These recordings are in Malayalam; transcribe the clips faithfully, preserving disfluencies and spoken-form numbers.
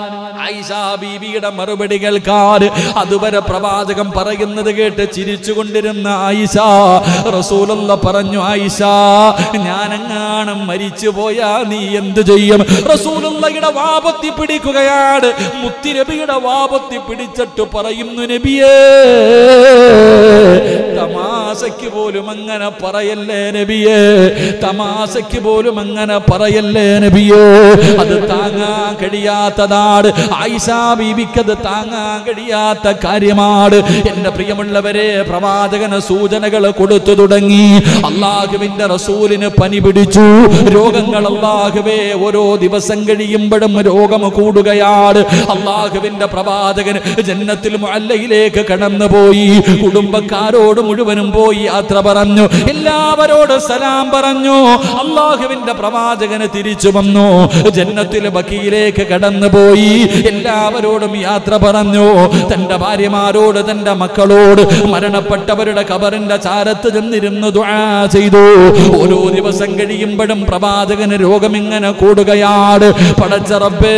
ആയിഷ ബീബിയുടെ മറുപടി കേൾക്കാൻ അതുവരെ പ്രവാചകൻ പറയുന്നത് കേട്ട് ചിരിച്ചുകൊണ്ടിരുന്ന ആയിഷ, റസൂലുള്ള പറഞ്ഞു, ആയിഷ, ഞാനെങ്ങാനും മരിച്ചു പോയാ നീ എന്തു ചെയ്യും? റസൂലുള്ളയുടെ വാപത്തി പിടിക്കുകയാണ്. മുത്തി നബിയുടെ വാപത്തി പിടിച്ചിട്ട് പറയുന്നു, നബിയേ, തമാശയ്ക്ക് പോലും അങ്ങനെ പറയല്ലേ നബിയേ, തമാശയ്ക്ക് പോലും അങ്ങനെ പറയല്ലേ നബിയേ, അത് താങ്ങാൻ കഴിയാത്തതാണ്. ആയിഷ ബീബിക്കത് താങ്ങാൻ കഴിയാത്ത കാര്യമാണ്. എൻ്റെ പ്രിയമുള്ളവരെ, പ്രവാചകന് സൂചനകൾ കൊടുത്തു തുടങ്ങി. അള്ളാഹുവിൻ്റെ റസൂലിന് പനി പിടിച്ചു. രോഗങ്ങൾ അള്ളാഹുവേ ഓരോ ദിവസം കഴിയുമ്പോഴും രോഗം കൂടുകയാണ്. അള്ളാഹുവിൻ്റെ പ്രവാചകൻ ജന്നത്തുൽ മുഅല്ലയിലേക്ക് കടന്നുപോയി. കുടുംബക്കാരോട് മുഴുവനും പോയി യാത്ര പറഞ്ഞു, എല്ലാവരോട് സലാം പറഞ്ഞു. അള്ളാഹുവിന്റെ പ്രവാചകന് തിരിച്ചു വന്നു. ജന്നത്തിൽ ബക്കിയിലേക്ക് കടന്നു പോയി, എല്ലാവരോടും യാത്ര പറഞ്ഞു. തന്റെ ഭാര്യമാരോട്, തന്റെ മക്കളോട്, മരണപ്പെട്ടവരുടെ കബറിന്റെ ചാരത്ത് ചെന്നിരുന്നു ദുആ ചെയ്തു. ഓരോ ദിവസം കഴിയുമ്പോഴും പ്രവാചകന് രോഗം ഇങ്ങനെ കൂടുകയാണ്. പടച്ച റബ്ബേ,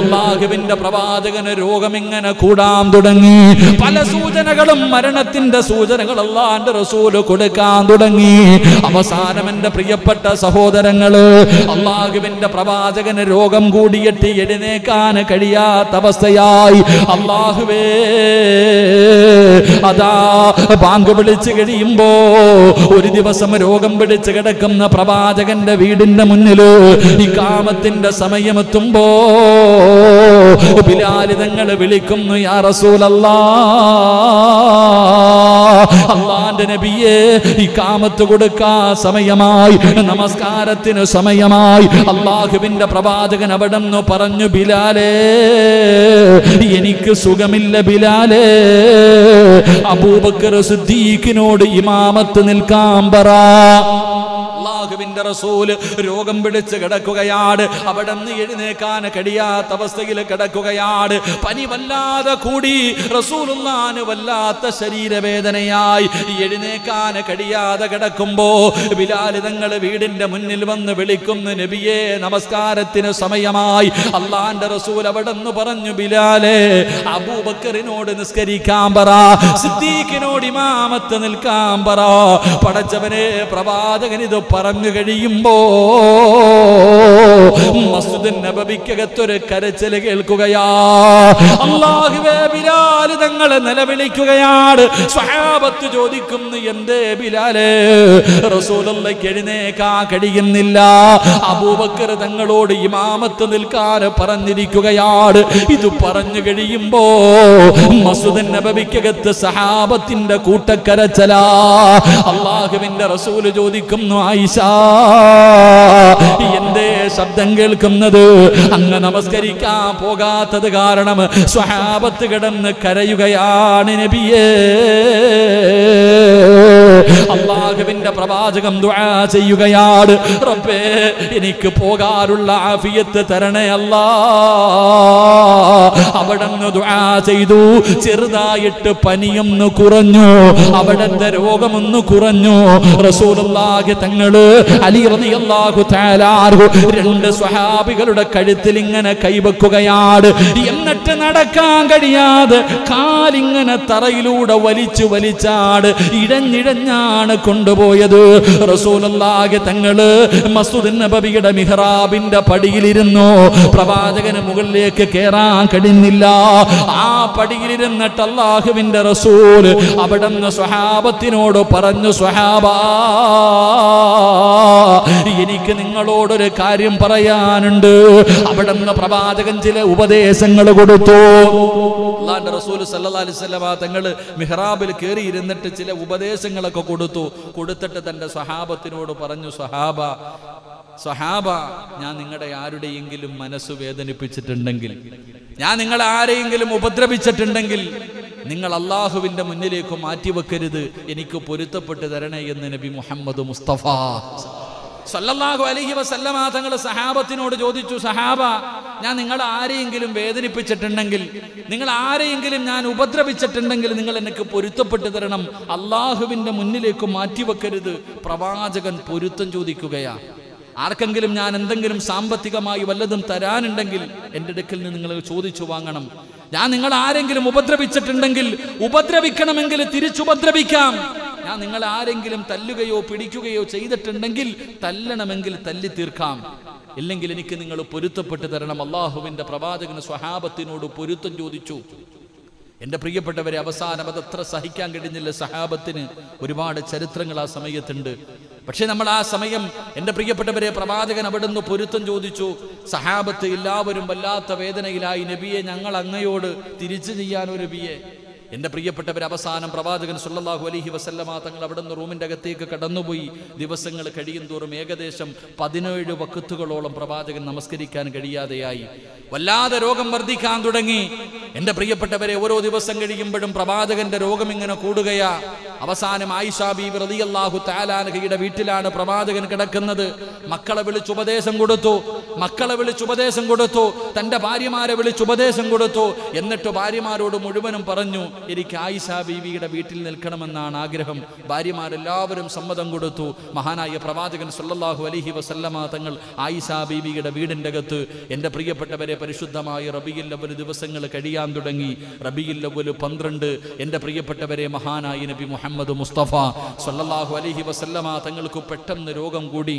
അള്ളാഹുവിന്റെ പ്രവാചകന് രോഗം ഇങ്ങനെ കൂടാൻ തുടങ്ങി. പല സൂചനകളും മരണത്തിന്റെ സൂചനകൾ അള്ളാന്റെ റസൂല് കൊടുക്കാൻ തുടങ്ങി. അവസാനം എന്റെ പ്രിയപ്പെട്ട സഹോദരങ്ങള്, അള്ളാഹുവിന്റെ പ്രവാചകന് രോഗം കൂടിയിട്ട് എഴുന്നേക്കാൻ കഴിയാത്ത അവസ്ഥയായി. അള്ളാഹുവേ, അതാ ബാങ്ക് വിളിച്ചു കഴിയുമ്പോ ഒരു ദിവസം രോഗം പിടിച്ചു കിടക്കുന്ന പ്രവാചകന്റെ വീടിന്റെ മുന്നില് ഇഖാമത്തിന്റെ സമയമെത്തുമ്പോ ബിലാൽ തങ്ങൾ വിളിക്കുന്നു, യാ റസൂലല്ലാഹ്, അള്ളാന്റെ നബിയെ, ഇഖാമത്ത് കൊടുക്കാൻ സമയമായി, നമസ്കാരത്തിന് സമയമായി. അള്ളാഹുവിന്റെ പ്രവാചകൻ അവിടെന്ന് പറഞ്ഞു, ബിലാലേ, എനിക്ക് സുഖമില്ല ബിലാലേ, അബൂബക്കർ സിദ്ദീഖിനോട് ഇമാമത്ത് നിൽക്കാൻ പറ. അള്ളാഹുവിന്റെ റസൂൽ രോഗം പിടിച്ച് കിടക്കുകയാണ്. അവിടെ നിന്ന് എഴുന്നേക്കാൻ കഴിയാത്ത അവസ്ഥയിൽ കിടക്കുകയാണ്. പനി വല്ലാതെ കൂടി. റസൂലുള്ളാഹി വല്ലാത്ത ശരീരവേദനയായി എഴുന്നേക്കാൻ കഴിയാതെ കിടക്കുമ്പോ ബിലാൽ തങ്ങൾ വീടിന്റെ മുന്നിൽ വന്ന് വിളിക്കുന്നു, നബിയെ, നമസ്കാരത്തിന് സമയമായി. അള്ളാന്റെ റസൂൽ അവിടെ നിന്ന് പറഞ്ഞു, ബിലാലേ, അബൂബക്കറിനോട് നിസ്കരിക്കാൻ പറ, സിദ്ദീഖിനോട് ഇമാമത്ത് നിൽക്കാൻ പറ. പടച്ചവനെ, പ്രവാചകൻ ഇത് പറഞ്ഞു കഴിയുമ്പോൾ മസ്ജിദ് നബവിക്കകത്തൊരു കരച്ചിൽ കേൾക്കുകയാ. അല്ലാഹുവേ ബിലാൽ തങ്ങളെ നിലവിളിക്കുകയാണ്. സ്വഹാബത്ത് ചോദിക്കുന്നു, എന്തേ ബിലാലേ റസൂലുള്ളാഹിക്ക് എഴുന്നേൽക്കാൻ കഴിയുന്നില്ല? അബൂബക്കർ തങ്ങളോട് ഇമാമത്ത് നിൽക്കാൻ പറഞ്ഞിരിക്കുകയാണ്. ഇത് പറഞ്ഞു കഴിയുമ്പോ മസ്ജിദ് നബവിക്കകത്ത് സഹാബത്തിന്റെ കൂട്ടക്കരച്ചലാ. അല്ലാഹുവിന്റെ റസൂൽ ചോദിക്കുന്നു, ആയിഷ എന്തേ ശബ്ദം കേൾക്കുന്നത്? അങ്ങ് നമസ്കരിക്കാൻ പോകാത്തത് കാരണം സ്വഹാബത്ത് കിടന്ന് കരയുകയാണ് നബിയേ. അല്ലാഹുവിന്റെ പ്രവാചകം ദുആ ചെയ്യുകയാണ്, റബ്ബേ എനിക്ക് പോകാനുള്ള ആഫിയത്ത് തരണേ അല്ലാ. അവിടുന്ന് ദുആ ചെയ്തു, ചെറുതായിട്ട് പനിയൊന്ന് കുറഞ്ഞു, അവിടുത്തെ രോഗമൊന്ന് കുറഞ്ഞു. റസൂലുള്ളാഹി തങ്ങള് അലി റളിയല്ലാഹു തആല രണ്ട് സ്വഹാബികളുടെ കഴുത്തിൽ ഇങ്ങനെ കൈവെക്കുകയാണ്. എന്നിട്ട് നടക്കാൻ കഴിയാതെ കാലിങ്ങനെ തറയിലൂടെ വലിച്ചു വലിച്ചാട് ഇഴഞ്ഞിഴഞ്ഞാണ് കൊണ്ടുപോയത്. റസൂലുള്ളാഹി തങ്ങള് മസ്ജിദ് നബവിയുടെ മിഹ്റാബിന്റെ പടിയിലിരുന്നു. പ്രവാചകന് മുകളിലേക്ക് കയറാൻ കഴിഞ്ഞില്ല. ആ പടിയിലിരുന്നിട്ട് അല്ലാഹുവിന്റെ റസൂൽ അവിടുന്ന് സ്വഹാബത്തിനോട് പറഞ്ഞു, സ്വഹാബാ എനിക്ക് നിങ്ങളോടൊരു കാര്യം പറയാനുണ്ട്. അവിടുന്ന് പ്രവാചകൻ ചില ഉപദേശങ്ങൾ കൊടുത്തു. അല്ലാഹുവിന്റെ റസൂൽ സല്ലല്ലാഹു അലൈഹി വസല്ലം തങ്ങള് മിഹ്റാബിൽ കയറി ഇരുന്നിട്ട് ചില ഉപദേശങ്ങളൊക്കെ കൊടുത്തു. കൊടുത്തിട്ട് തന്റെ സ്വഹാബത്തിനോട് പറഞ്ഞു, സ്വഹാബ സ്വഹാബ ഞാൻ നിങ്ങളുടെ ആരുടെയെങ്കിലും മനസ്സ് വേദനിപ്പിച്ചിട്ടുണ്ടെങ്കിൽ, ഞാൻ നിങ്ങൾ ആരെയെങ്കിലും ഉപദ്രവിച്ചിട്ടുണ്ടെങ്കിൽ നിങ്ങൾ അല്ലാഹുവിന്റെ മുന്നിലേക്ക് മാറ്റിവെക്കരുത്, എനിക്ക് പൊരുത്തപ്പെട്ട് തരണേ എന്ന് നബി മുഹമ്മദ് മുസ്തഫ സല്ലല്ലാഹു അലൈഹി വസല്ലമ തങ്ങൾ സഹാബത്തിനോട് ചോദിച്ചു, സഹാബ ഞാൻ നിങ്ങൾ ആരെയെങ്കിലും വേദനിപ്പിച്ചിട്ടുണ്ടെങ്കിൽ, നിങ്ങൾ ആരെയെങ്കിലും ഞാൻ ഉപദ്രവിച്ചിട്ടുണ്ടെങ്കിൽ നിങ്ങൾ എനിക്ക് പൊരുത്തപ്പെട്ട് തരണം, അള്ളാഹുവിൻ്റെ മുന്നിലേക്ക് മാറ്റിവെക്കരുത്. പ്രവാചകൻ പൊരുത്തം ചോദിക്കുകയാണ്, ആർക്കെങ്കിലും ഞാൻ എന്തെങ്കിലും സാമ്പത്തികമായി വല്ലതും തരാനുണ്ടെങ്കിൽ എൻ്റെ അടുക്കൽ നിന്ന് നിങ്ങൾ ചോദിച്ചു വാങ്ങണം. ഞാൻ നിങ്ങൾ ആരെങ്കിലും ഉപദ്രവിച്ചിട്ടുണ്ടെങ്കിൽ ഉപദ്രവിക്കണമെങ്കിൽ തിരിച്ചുപദ്രവിക്കാം. ഞാൻ നിങ്ങൾ ആരെങ്കിലും തല്ലുകയോ പിടിക്കുകയോ ചെയ്തിട്ടുണ്ടെങ്കിൽ തല്ലണമെങ്കിൽ തല്ലി തീർക്കാം, ഇല്ലെങ്കിൽ എനിക്ക് നിങ്ങൾ പൊരുത്തപ്പെട്ട് തരണം. അള്ളാഹുവിൻ്റെ പ്രവാചകന് സ്വഹാബത്തിനോട് പൊരുത്തം ചോദിച്ചു. എൻ്റെ പ്രിയപ്പെട്ടവരെ, അവസാനം അതത്ര സഹിക്കാൻ കഴിഞ്ഞില്ല സഹാബത്തിന്. ഒരുപാട് ചരിത്രങ്ങൾ ആ സമയത്തുണ്ട്. പക്ഷേ നമ്മൾ ആ സമയം, എൻ്റെ പ്രിയപ്പെട്ടവരെ, പ്രവാചകൻ അവിടുന്ന് പൊരുത്തം ചോദിച്ചു. സഹാബത്ത് എല്ലാവരും വല്ലാത്ത വേദനയിലായി. നബിയെ ഞങ്ങൾ അങ്ങയോട് തിരിച്ചു ചെയ്യാനോ നബിയെ? എൻ്റെ പ്രിയപ്പെട്ടവർ, അവസാനം പ്രവാചകൻ സല്ലല്ലാഹു അലൈഹി വസല്ലമ തങ്ങൾ അവിടുന്ന് റൂമിൻ്റെ അകത്തേക്ക് കടന്നുപോയി. ദിവസങ്ങൾ കഴിയും തോറും ഏകദേശം പതിനേഴ് വഖത്തുകളോളം പ്രവാചകൻ നമസ്കരിക്കാൻ കഴിയാതെയായി. വല്ലാതെ രോഗം വർദ്ധിക്കാൻ തുടങ്ങി. എൻ്റെ പ്രിയപ്പെട്ടവരെ, ഓരോ ദിവസം കഴിയുമ്പോഴും പ്രവാചകൻ്റെ രോഗം ഇങ്ങനെ കൂടുകയാ. അവസാനം ആയിഷാ ബീവി റളിയല്ലാഹു തആല അൻഹയുടെ വീട്ടിലാണ് പ്രവാചകൻ കിടക്കുന്നത്. മക്കളെ വിളിച്ചുപദേശം കൊടുത്തു, മക്കളെ വിളിച്ചുപദേശം കൊടുത്തു, തൻ്റെ ഭാര്യമാരെ വിളിച്ചുപദേശം കൊടുത്തു. എന്നിട്ട് ഭാര്യമാരോട് മുഴുവനും പറഞ്ഞു, എനിക്ക് ആയിഷ ബീവിയുടെ വീട്ടിൽ നിൽക്കണമെന്നാണ് ആഗ്രഹം. ഭാര്യമാരെല്ലാവരും സമ്മതം കൊടുത്തു. മഹാനായ പ്രവാചകൻ സല്ലല്ലാഹു അലൈഹി വസല്ലമ തങ്ങൾ ആയിഷ ബീവിയുടെ വീടിൻ്റെ അകത്ത്. എൻ്റെ പ്രിയപ്പെട്ടവരെ, പരിശുദ്ധമായ റബീഉൽ അവ്വൽ ദിവസങ്ങൾ കഴിയാൻ തുടങ്ങി. റബീഉൽ അവ്വൽ പന്ത്രണ്ട്. എൻ്റെ പ്രിയപ്പെട്ടവരെ, മഹാനായ നബി മുഹമ്മദ് മുസ്തഫ സല്ലല്ലാഹു അലൈഹി വസല്ലമ തങ്ങൾക്ക് പെട്ടെന്ന് രോഗം കൂടി.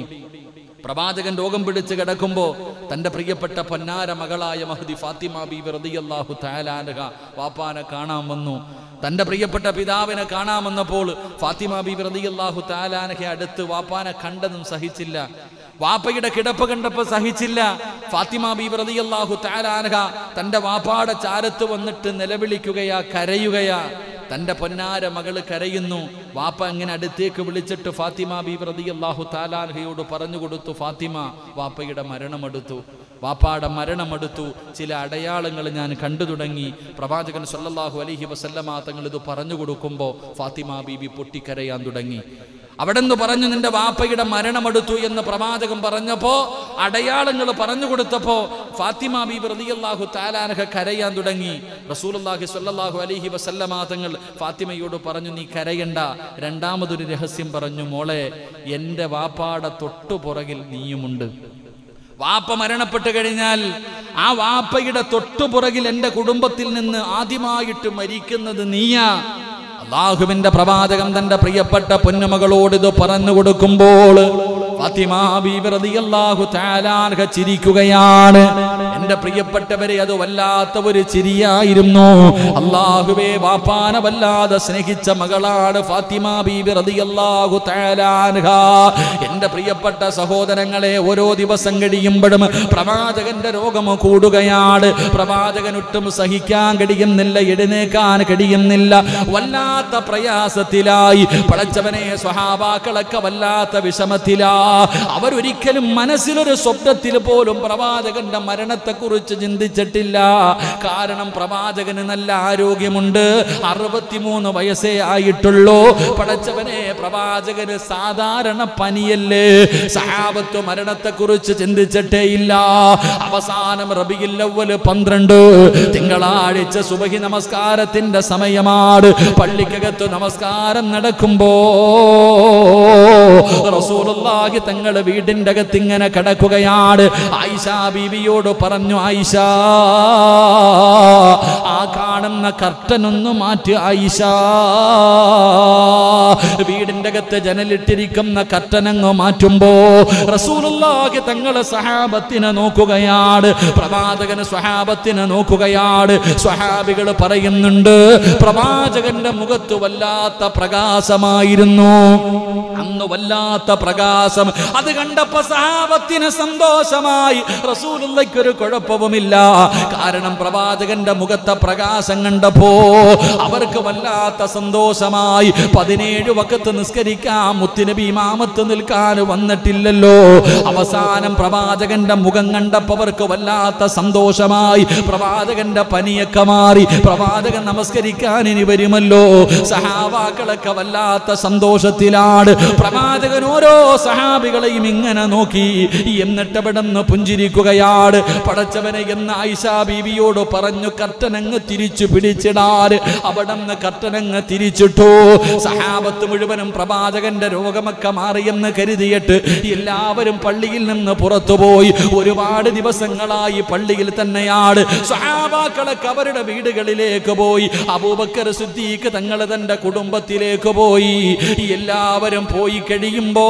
പ്രവാചകൻ രോഗം പിടിച്ച് കിടക്കുമ്പോൾ തൻ്റെ പ്രിയപ്പെട്ട പൊന്നാര മകളായ മഹ്ദി ഫാത്തിമ ബീവി റളിയല്ലാഹു തആല അൻഹ വാപ്പാനെ കാണാൻ വന്നു. തൻ്റെ പ്രിയപ്പെട്ട പിതാവിനെ കാണാൻ വന്നപ്പോൾ ഫാത്തിമ ബീവി റളിയല്ലാഹു തആല അൻഹ അടുത്ത് വാപ്പാനെ കണ്ടതും സഹിച്ചില്ല. വാപ്പയുടെ കിടപ്പ് കണ്ടപ്പോൾ സഹിച്ചില്ല. ഫാത്തിമ ബീവി റളിയല്ലാഹു തആല അൻഹ തൻ്റെ വാപ്പാടെ ചാരത്ത് വന്നിട്ട് നിലവിളിക്കുകയാ, കരയുകയാ. തൻ്റെ പൊന്നാര മകള് കരയുന്നു. വാപ്പ അങ്ങനെ അടുത്തേക്ക് വിളിച്ചിട്ട് ഫാത്തിമ ബീവി റളിയല്ലാഹു തആല അൻഹയോട് പറഞ്ഞു കൊടുത്തു, ഫാത്തിമ വാപ്പയുടെ മരണമടുത്തു, വാപ്പാടെ മരണമടുത്തു, ചില അടയാളങ്ങൾ ഞാൻ കണ്ടു തുടങ്ങി. പ്രവാചകൻ സല്ലല്ലാഹു അലൈഹി വസല്ലമ തങ്ങൾ ഇത് പറഞ്ഞു കൊടുക്കുമ്പോൾ ഫാത്തിമ ബീബി പൊട്ടിക്കരയാൻ തുടങ്ങി. അവിടെ നിന്ന് പറഞ്ഞു, നിന്റെ വാപ്പയുടെ മരണമടുത്തു എന്ന് പ്രവാചകൻ പറഞ്ഞപ്പോൾ, അടയാളങ്ങൾ പറഞ്ഞു കൊടുത്തപ്പോൾ ഫാത്തിമ ബീബി റളിയല്ലാഹു തആല അൻഹ കരയാൻ തുടങ്ങി. റസൂലുള്ളാഹി സ്വല്ലല്ലാഹു അലൈഹി വസല്ലമ തങ്ങൾ ഫാത്തിമയോട് പറഞ്ഞു, നീ കരയണ്ട. രണ്ടാമതൊരു രഹസ്യം പറഞ്ഞു, മോളെ എൻ്റെ വാപ്പാടെ തൊട്ടു പുറകിൽ നീയുമുണ്ട്. വാപ്പ മരണപ്പെട്ടു കഴിഞ്ഞാൽ ആ വാപ്പയുടെ തൊട്ടുപുറകിൽ എൻ്റെ കുടുംബത്തിൽ നിന്ന് ആദ്യമായിട്ട് മരിക്കുന്നത് നീയാ. അല്ലാഹുവിന്റെ പ്രവാചകൻ തന്റെ പ്രിയപ്പെട്ട പൊന്നുമകളോട് ഇത് പറഞ്ഞു കൊടുക്കുമ്പോൾ ഫാത്തിമ ബീവി റളിയല്ലാഹു തആല അൻഹ ചിരിക്കുകയാണ്. എൻ്റെ പ്രിയപ്പെട്ടവരെ, അത് വല്ലാത്ത ഒരു ചിരിയായിരുന്നു. അല്ലാഹുവേ, വാപ്പാനെ വല്ലാതെ സ്നേഹിച്ച മകളാണ് ഫാത്തിമ ബീവി റളിയല്ലാഹു തആല അൻഹ. എൻ്റെ പ്രിയപ്പെട്ട സഹോദരങ്ങളെ, ഓരോ ദിവസം കഴിയുമ്പോഴും പ്രവാചകന്റെ രോഗം കൂടുകയാണ്. പ്രവാചകൻ ഒട്ടും സഹിക്കാൻ കഴിയുന്നില്ല, എഴുന്നേക്കാൻ കഴിയുന്നില്ല, വല്ലാത്ത പ്രയാസത്തിലായി. പടച്ചവനെ, സ്വഹാബാക്കളൊക്കെ വല്ലാത്ത വിഷമത്തിലായി. അവരൊരിക്കലും മനസ്സിലൊരു സ്വപ്നത്തിൽ പോലും പ്രവാചകന്റെ മരണത്തെക്കുറിച്ച് ചിന്തിച്ചിട്ടില്ല. കാരണം പ്രവാചകന് നല്ല ആരോഗ്യമുണ്ട്, അറുപത്തിമൂന്ന് വയസ്സേ ആയിട്ടുള്ളൂ. പടച്ചവനെ, പ്രവാചകന് സാധാരണ പനിയല്ലേ, സഹാബത്ത് മരണത്തെക്കുറിച്ച് ചിന്തിച്ചിട്ടേ ഇല്ല. അവസാനം റബീഉൽ അവ്വൽ പന്ത്രണ്ട് തിങ്കളാഴ്ച സുബഹി നമസ്കാരത്തിന്റെ സമയമാണ്. പള്ളിക്കകത്ത് നമസ്കാരം നടക്കുമ്പോ റസൂലുള്ളാഹി തങ്ങൾ വീടിന്റെ അകത്ത് ഇങ്ങനെ കിടക്കുകയാണ്. ആയിഷ ബീവിയോട് പറഞ്ഞു, ആയിഷ, ആ കാണുന്ന കർട്ടൻ ഒന്ന് മാറ്റി. ആയിഷ, വീടിന്റെ അകത്ത് ജനലിട്ടിരിക്കുന്ന കർട്ടനങ്ങ് മാറ്റുമ്പോ റസൂലുള്ളാഹി തങ്ങൾ സഹാബത്തിനെ നോക്കുകയാണ്. പ്രവാചകന് സഹാബത്തിനെ നോക്കുകയാണ്. സ്വഹാബികൾ പറയുന്നുണ്ട്, പ്രവാചകന്റെ മുഖത്ത് വല്ലാത്ത പ്രകാശമായിരുന്നു അന്ന്, വല്ലാത്ത പ്രകാശം. അത് കണ്ടപ്പോ സഹാബത്തിന് സന്തോഷമായി, റസൂലുള്ളാഹിക്ക് ഒരു കുഴപ്പവുമില്ല. കാരണം പ്രവാചകന്റെ മുഖത്തെ പ്രകാശം കണ്ടപ്പോ അവർക്ക് വല്ലാത്ത സന്തോഷമായി. പതിനേഴ് വഖത്ത് നിസ്കരിക്കാൻ മുത്തുനബി ഇമാമത്ത് നിൽക്കാൻ വന്നിട്ടില്ലല്ലോ. അവസാനം പ്രവാചകന്റെ മുഖം കണ്ടപ്പോ അവർക്ക് വല്ലാത്ത സന്തോഷമായി. പ്രവാചകന്റെ പനിയൊക്കെ മാറി, പ്രവാചകൻ നമസ്കരിക്കാൻ ഇനി വരുമല്ലോ. സഹാബാക്കളൊക്കെ വല്ലാത്ത സന്തോഷത്തിലാണ്. പ്രവാചകൻ ഓരോ സഹാബികളെയും ഇങ്ങനെ നോക്കി, എന്നിട്ട് പെടുന്ന് പുഞ്ചിരിക്കുകയാണ്. പടച്ചവനെ എന്ന് ആയിഷാ ബീവിയോട് പറഞ്ഞു, കർട്ടനങ്ങ് തിരിച്ചു പിടിച്ചിടാൻ. അവിടെ നിന്ന് കർട്ടനങ്ങ് തിരിച്ചിട്ടു. സഹാബത്ത് മുഴുവനും പ്രവാചകന്റെ രോഗമൊക്കെ മാറിയെന്ന് കരുതിയിട്ട് എല്ലാവരും പള്ളിയിൽ നിന്ന് പുറത്തുപോയി. ഒരുപാട് ദിവസങ്ങളായി പള്ളിയിൽ തന്നെയാണ്. സഹാബാക്കളൊക്കെ അവരുടെ വീടുകളിലേക്ക് പോയി. അബൂബക്കർ സിദ്ദീഖ് തങ്ങൾ തന്റെ കുടുംബത്തിലേക്ക് പോയി. എല്ലാവരും പോയി കഴിയുമ്പോ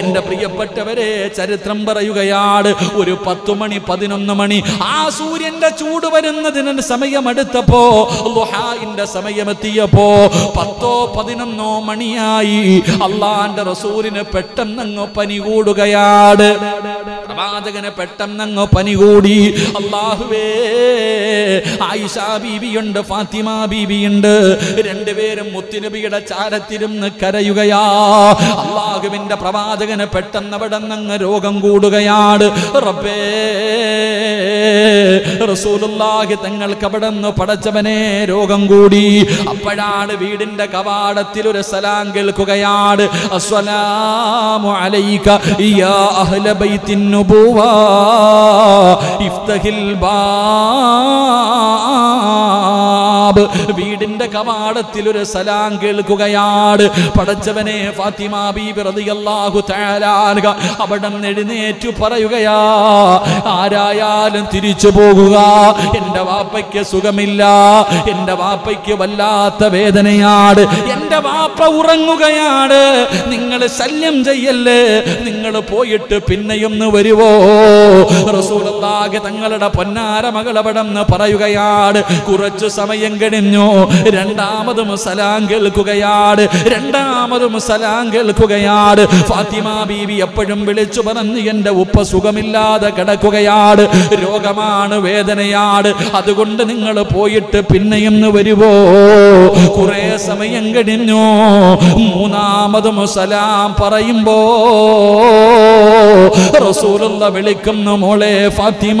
എന്റെ പ്രിയപ്പെട്ടവരെ, ചരിത്രം പറയുകയാണ്, ഒരു പത്തുമണി പതിനൊന്ന് മണി ആ സൂര്യന്റെ ചൂട് വരുന്നതിന് സമയമെടുത്തപ്പോ, ളുഹാഇന്റെ സമയമെത്തിയപ്പോ പത്തോ പതിനൊന്നോ മണിയായി. അള്ളാന്റെ റസൂലിന് പെട്ടെന്നങ്ങ് പനി കൂടുകയാണ്. പ്രവാചകന് പെട്ടെന്നങ്ങ് പനി കൂടി. അള്ളാഹുവേ, ആയിഷ ബീവിയുണ്ട്, ഫാത്തിമ ബീവിയുണ്ട്, രണ്ടുപേരും മുത്തുനബിയുടെ ചാരത്തിരുന്ന് കരയുകയാ. അള്ളാഹുവിന്റെ പ്രവാചകന് പെട്ടെന്ന് അവിടെ നിന്ന് രോഗം കൂടുകയാണ്. റബ്ബേ, റസൂലുള്ളാഹി തങ്ങൾക്ക് അവിടെ നിന്ന് പടച്ചവനെ രോഗം കൂടി. അപ്പോഴാണ് വീടിന്റെ കവാടത്തിൽ ഒരു സലാം കേൾക്കുകയാണ്. അസ്സലാമു അലൈക യാ അഹ്ല ബൈത്തിൻ നുബുവ ഇഫ്തഹിൽ ബാബ്. വീടിന്റെ കവാടത്തിൽ ഒരു സലാം കേൾക്കുകയാണ്. പടച്ചവനെ, ഫാത്തിമ ബീബി റളിയല്ലാഹു തആല അൻഹ അവിടെ എഴുന്നേറ്റു പറയുകയാ, ആരായാലും തിരിച്ചു പോകുക. എൻ്റെ വാപ്പയ്ക്ക് സുഖമില്ല, എൻ്റെ വാപ്പയ്ക്ക് വല്ലാത്ത വേദനയാണ്, എൻ്റെ വാപ്പ ഉറങ്ങുകയാണ്, നിങ്ങൾ ശല്യം ചെയ്യല്ലേ, നിങ്ങൾ പോയിട്ട് പിന്നെയൊന്ന് വരുവോ. റസൂലുള്ളാഹി തങ്ങളുടെ പൊന്നാര മകളവടെന്ന് പറയുകയാണ്. കുറച്ചു സമയം കഴിഞ്ഞു രണ്ടാമതും സലാം കേൾക്കുകയാണ്. രണ്ടാമതും സലാം കേൾക്കുകയാണ്. ഫാത്തിമ ബീവി എപ്പോഴും വിളിച്ചു പറഞ്ഞു, എൻ്റെ ഉപ്പ സുഖമില്ലാതെ കിടക്കുകയാണ്, രോഗമാണ്, വേദനയാണ്, അതുകൊണ്ട് നിങ്ങൾ പോയിട്ട് പിന്നെയും വരുവോ. കുറെ സമയം കഴിഞ്ഞു മൂന്നാമതും സലാം പറയുമ്പോ റസൂലുള്ള വിളിക്കുന്നു, മോളെ ഫാത്തിമ,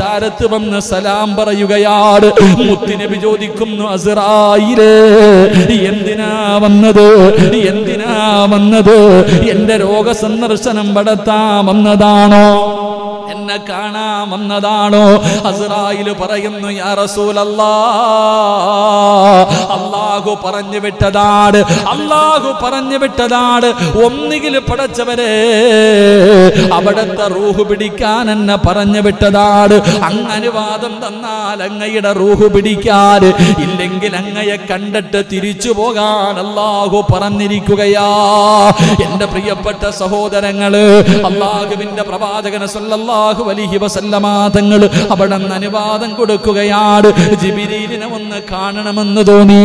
ചാരത്ത് വന്ന് സലാം പറയുകയാണ്. മുത്തുനബി ചോദിക്കുന്നു, അസ്റാഈലേ എന്തിനാ വന്നത് എന്തിനാ വന്നത് എന്റെ രോഗസന്ദർശനം പടത്താൻ വന്നതാണോ എന്നെ കാണാൻ വന്നതാണോ? അസ്റാഈൽ പറയുന്നു, യാ റസൂലല്ലാഹ്, അല്ലാഹു പറഞ്ഞു വിട്ടതാണ് അല്ലാഹു പറഞ്ഞു വിട്ടതാണ് ഒന്നുകിൽ പടച്ചവരെ അവിടുത്തെ റൂഹ് പിടിക്കാൻ എന്നെ പറഞ്ഞു വിട്ടതാണ്. അങ്ങ് അനുവാദം തന്നാൽ അങ്ങയുടെ റൂഹ് പിടിക്കാൻ, ഇല്ലെങ്കിൽ അങ്ങയെ കണ്ടിട്ട് തിരിച്ചു പോകാൻ അല്ലാഹു പറഞ്ഞിരിക്കുകയാ. എന്റെ പ്രിയപ്പെട്ട സഹോദരങ്ങള്, അല്ലാഹുവിന്റെ പ്രവാചകൻ സല്ലല്ലാഹു അലൈഹി വസല്ലമ തങ്ങൾ അവിടെ അനുവാദം കൊടുക്കുകയാണ്. ജിബ്രീലിനെ ഒന്ന് കാണണമെന്ന് തോന്നി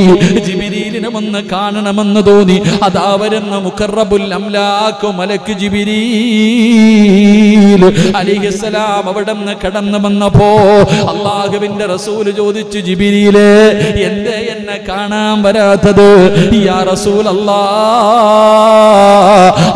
ജിബ്രീലിനെ ഒന്ന് കാണണമെന്ന് തോന്നി അതാ വരുന്ന മുഖറബുൽ അംലാഖ് മലക്ക് ജിബ്രീൽ അലൈഹിസ്സലാം അവിടെ നിന്ന് കടന്നു വന്നപ്പോ അല്ലാഹുവിന്റെ റസൂൽ ചോദിച്ചു, ജിബ്രീലേ എന്തേ എന്നെ കാണാൻ വരാത്തത്? യാ റസൂലല്ലാഹ്,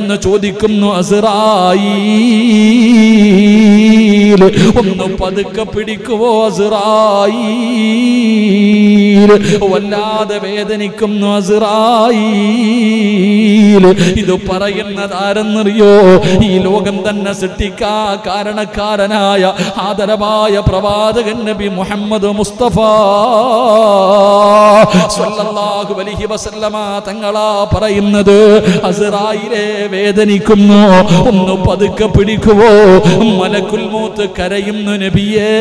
നിന്ന് ചോദിക്കുന്നു, അസ്റാഈൽ ഒന്ന് പതുക്കെ പിടിക്കുവോ? അസ്റാഈൽ വല്ലാതെ വേദനിക്കുന്നു. അസ്റാഈൽ ഇത് പറയുന്നത് ആരെന്നറിയോ? ഈ ലോകം തന്നെ സൃഷ്ടിക്കാ കാരണക്കാരനായ ആദരവായ പ്രവാചകൻ നബി മുഹമ്മദ് മുസ്തഫ സ്വല്ലല്ലാഹു അലൈഹി വസല്ലമ തങ്ങളാ പറയുന്നത്, അസ്റാഈലെ വേദനിക്കുന്നു, ഒന്ന് പതുക്കെ പിടിക്കുവോ? മലക്കുൽ മൗത്ത് കരയുന്നു, നബിയേ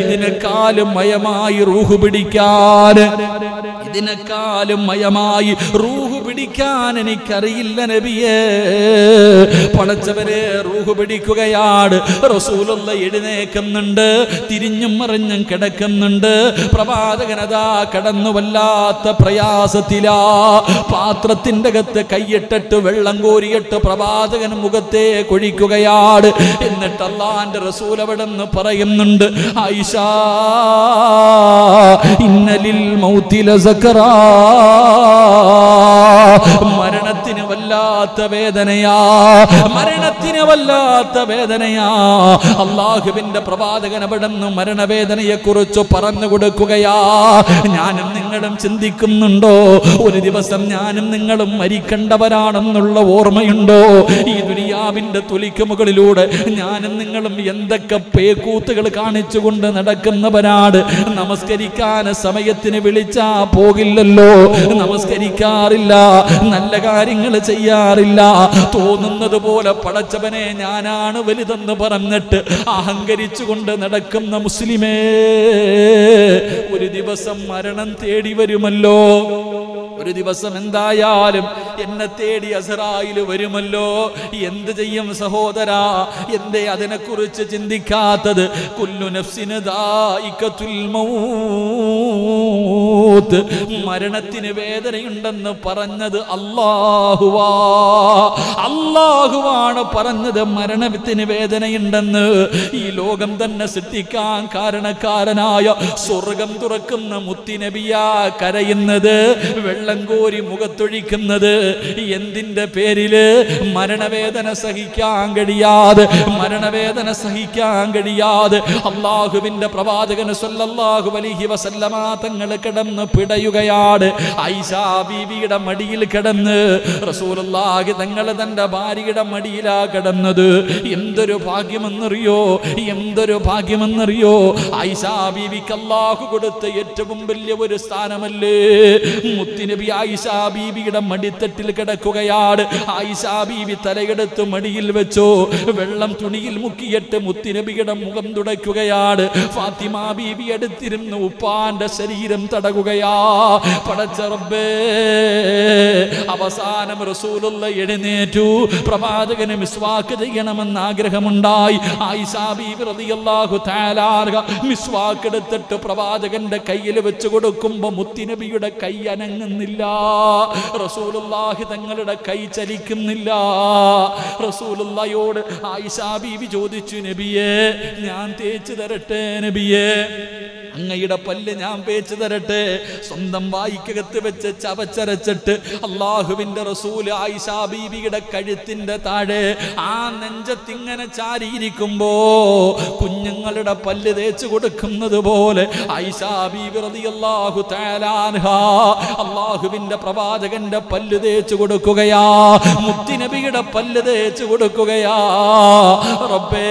ഇതിനെക്കാളും മയമായി റൂഹ് പിടിക്കാൻ ഇതിനെക്കാളും മയമായി റൂഹ് പിടിക്കാൻ എനിക്കറിയില്ല നബിയേ. പടച്ചവരെ, റൂഹ് പിടിക്കുകയാണ്. റസൂലുള്ള എഴുന്നേൽക്കുന്നുണ്ട്, തിരിഞ്ഞും മറിഞ്ഞും കിടക്കുന്നുണ്ട്. പ്രവാചകനതാ കടന്നു വല്ലാത്ത പ്രയാസത്തിലാ. പാത്രത്തിൻ്റെ അകത്ത് കൈയിട്ടിട്ട് വെള്ളം കോരിയിട്ട് പ്രവാചകൻ മുഖത്തെ കൊഴിക്കുകയാണ്. എന്നിട്ട് അല്ലാഹുവിൻ്റെ റസൂൽ അവിടെ നിന്ന് പറയുന്നുണ്ട്, ആയിഷ ഇന്നലിൽ മൗതി ലസക്കറ, മരണത്തിന് വല്ലാത്ത വേദനയാ മരണത്തിന് വല്ലാത്ത വേദനയാ അല്ലാഹുവിന്റെ പ്രവാചകൻ അവിടെ നിന്ന് മരണവേദനയെ കുറിച്ച് പറഞ്ഞു കൊടുക്കുകയാ. ഞാനും നിങ്ങളും ചിന്തിക്കുന്നുണ്ടോ, ഒരു ദിവസം ഞാനും നിങ്ങളും മരിക്കേണ്ടവരാണെന്നുള്ള ഓർമ്മയുണ്ടോ? ഈ ദുനിയാവിന്റെ തൊലിക്ക് മുകളിലൂടെ ഞാനും നിങ്ങളും എന്തൊക്കെ പേക്കൂത്തുകൾ കാണിച്ചുകൊണ്ട് നടക്കുന്നവരാണ്. നമസ്കരിക്കാൻ സമയത്തിന് വിളിച്ചാ പോകില്ലല്ലോ, നമസ്കരിക്കാറില്ല, നല്ല കാര്യങ്ങൾ ചെയ്യാറില്ല. തോന്നുന്നത് പോലെ പടച്ചവനെ ഞാനാണ് വലുതെന്ന് പറഞ്ഞിട്ട് അഹങ്കരിച്ചുകൊണ്ട് നടക്കുന്ന മുസ്ലിമേ, ഒരു ദിവസം മരണം തേടി വരുമല്ലോ. ഒരു ദിവസം എന്തായാലും എന്നെ തേടി അസ്റാഈൽ വരുമല്ലോ. എന്ത് ചെയ്യും സഹോദരാ? എന്തേ അതിനെക്കുറിച്ച് ചിന്തിക്കാത്തത്? കുല്ലു നഫ്സിൻ ദായിഖത്തുൽ മൗത്ത്, മരണത്തിന് വേദനയുണ്ടെന്ന് പറഞ്ഞത് അല്ലാഹുവാ അല്ലാഹുവാണ് പറഞ്ഞത് മരണത്തിന് വേദനയുണ്ടെന്ന്. ഈ ലോകം തന്നെ സൃഷ്ടിക്കാൻ കാരണക്കാരനായ സ്വർഗം തുറക്കുന്ന മുത്തുനബിയാ കരയുന്നത്, വെള്ളം കോരി മുഖത്തൊഴിക്കുന്നത് എന്തിൻ്റെ പേരില്? മരണവേദന സഹിക്കാൻ കഴിയാതെ മരണവേദന സഹിക്കാൻ കഴിയാതെ അല്ലാഹുവിൻ്റെ പ്രവാചകൻ സല്ലല്ലാഹു അലൈഹി വസല്ലമ തങ്ങൾ കിടന്ന് പിടയുകയാണ്. ആയിഷ ബീവിയുടെ മടിയിൽ കിടന്ന് റസൂലുള്ളാഹി തങ്ങൾ തൻ്റെ ഭാര്യയുടെ മടിയിലാ കിടന്നത്. എന്തൊരു ഭാഗ്യമെന്നറിയോ എന്തൊരു ഭാഗ്യമെന്നറിയോ ആയിഷ ബീവിക്ക് അല്ലാഹു കൊടുത്ത ഏറ്റവും വലിയ ഒരു സ്ഥാനമല്ലേ. മുത്തുനബി ആയിഷ ബീവിയുടെ മടിത്തട്ടിൽ വീട്ടിൽ കിടക്കുകയാണ്. ആയിഷാ ബീവി തലയെടുത്ത് മടിയിൽ വെച്ചു, വെള്ളം തുണിയിൽ മുക്കിയിട്ട് മുത്തുനബിയുടെ മുഖം തുടയ്ക്കുകയാണ്. ഫാത്തിമ ബീവി അടുത്തിരുന്ന് ഉപ്പാന്റെ ശരീരം തടകുകയാ. പടച്ച റബ്ബേ, അവസാനം റസൂലുള്ള എഴുന്നേറ്റു. പ്രവാചകന് മിസ്വാക്ക് ചെയ്യണമെന്ന് ആഗ്രഹമുണ്ടായി. ആയിഷാ ബീവി റളിയല്ലാഹു തആല മിസ്വാക്ക് എടുത്തിട്ട് പ്രവാചകന്റെ കയ്യിൽ വെച്ചു കൊടുക്കുമ്പോ മുത്തുനബിയുടെ കൈ അനങ്ങുന്നില്ല. റസൂലുള്ളാഹി തങ്ങളുടെ കൈ ചലിക്കുന്നില്ല. റസൂലുള്ളാഹിയോട് ആയിഷാ ബീവി ചോദിച്ചു, നബിയേ ഞാൻ തേച്ചു തരട്ടെ? നബിയേ അങ്ങയുടെ പല്ല് ഞാൻ പേച്ചു തരട്ടെ? സ്വന്തം വായിക്കകത്ത് വെച്ച് ചവച്ചരച്ചിട്ട് അള്ളാഹുവിൻ്റെ റസൂല് ആയിഷാ ബീവിയുടെ കഴുത്തിൻ്റെ താഴെ ആ നെഞ്ചത്തിങ്ങനെ ചാരിയിരിക്കുമ്പോ കുഞ്ഞുങ്ങളുടെ പല്ല് തേച്ചു കൊടുക്കുന്നത് പോലെ ആയിഷാ ബീവി റളിയല്ലാഹു തആല അൻഹാ അള്ളാഹുവിൻ്റെ പ്രവാചകന്റെ പല്ല് തേച്ചു കൊടുക്കുകയാ. മുത്തുനബിയുടെ പല്ല് തേച്ചു കൊടുക്കുകയാ. റബ്ബേ,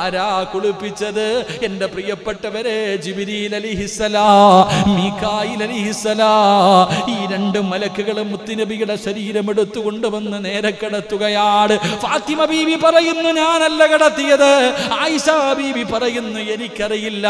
ആരാ കുളിപ്പിച്ചത്? എൻ്റെ പ്രിയപ്പെട്ടവരെ, ജിബ്രീൽ അലൈഹിസ്സലാം, മീകായിൽ അലൈഹിസ്സലാം. ഈ രണ്ട് മലക്കുകൾ മുത്തുനബിയുടെ ശരീരം എടുത്തു കൊണ്ടുവന്ന് നേരെ കിടത്തുകയാണ്. ഫാത്തിമ ബീവി പറയുന്നു, ഞാനല്ല കിടത്തിയത്. ആയിഷാ ബീവി പറയുന്നു, എനിക്കറിയില്ല.